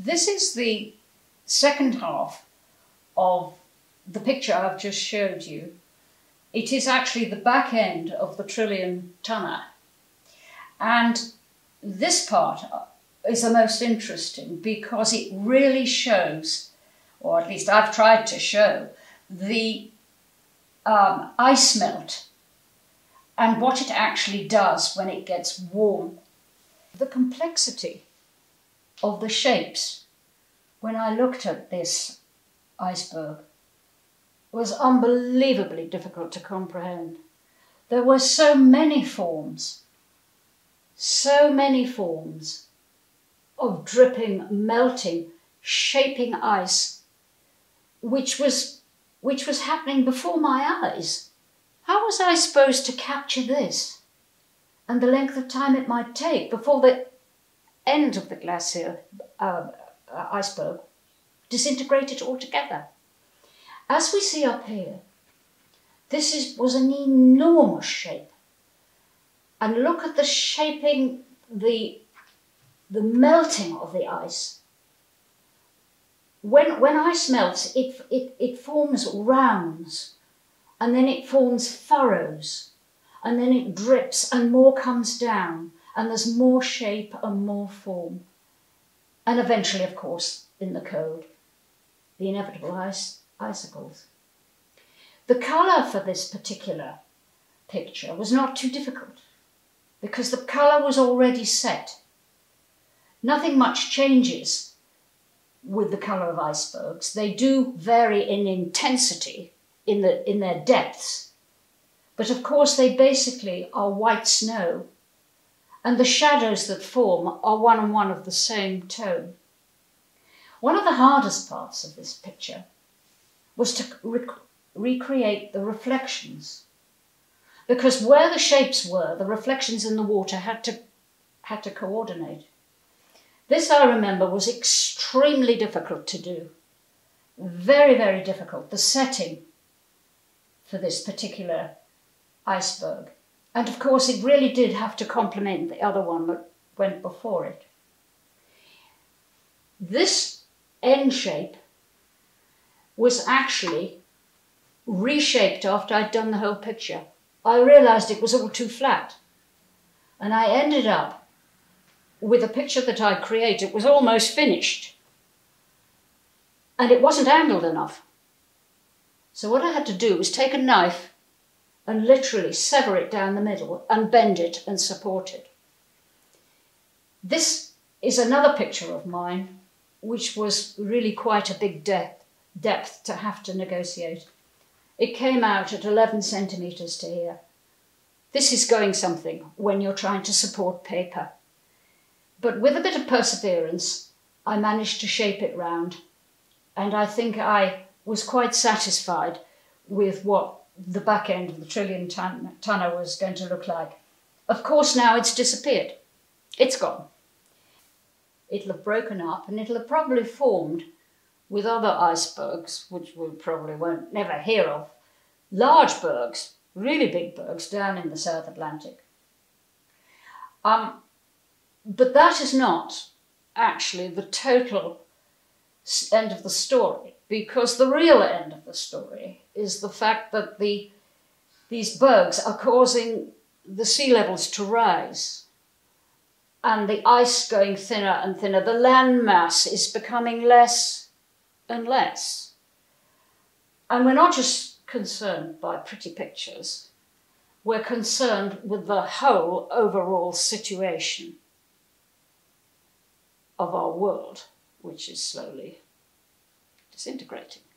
This is the second half of the picture I've just showed you. It is actually the back end of the Trillion Tonne. And this part is the most interesting because it really shows, or at least I've tried to show, the ice melt and what it actually does when it gets warm. The complexity of the shapes when I looked at this iceberg was unbelievably difficult to comprehend. There were so many forms, of dripping, melting, shaping ice, which was happening before my eyes. How was I supposed to capture this and the length of time it might take before the end of the glacier iceberg disintegrated altogether? As we see up here, this was an enormous shape. And look at the shaping, the melting of the ice. When ice melts, it forms rounds, and then it forms furrows, and then it drips, and more comes down, and there's more shape and more form. And eventually, of course, in the cold, the inevitable icicles. The colour for this particular picture was not too difficult because the colour was already set. Nothing much changes with the colour of icebergs. They do vary in intensity in their depths, but of course they basically are white snow, and the shadows that form are one and one of the same tone. One of the hardest parts of this picture was to recreate the reflections, because where the shapes were, the reflections in the water had to coordinate. This, I remember, was extremely difficult to do. Very, very difficult, the setting for this particular iceberg. And of course, it really did have to complement the other one that went before it. This end shape was actually reshaped after I'd done the whole picture. I realised it was all too flat. And I ended up with a picture that I created. It was almost finished. And it wasn't angled enough. So what I had to do was take a knife and literally sever it down the middle and bend it and support it. This is another picture of mine, which was really quite a big depth to have to negotiate. It came out at 11 centimetres to here. This is going something when you're trying to support paper. But with a bit of perseverance, I managed to shape it round, and I think I was quite satisfied with what the back end of the Trillion Tonne was going to look like. Of course, now it's disappeared. It's gone. It'll have broken up, and it'll have probably formed with other icebergs, which we probably won't never hear of, large bergs, really big bergs, down in the South Atlantic. But that is not actually the total end of the story, because the real end of the story is the fact that these bergs are causing the sea levels to rise, and the ice going thinner and thinner. The landmass is becoming less and less. And we're not just concerned by pretty pictures, we're concerned with the whole overall situation of our world, which is slowly disintegrating.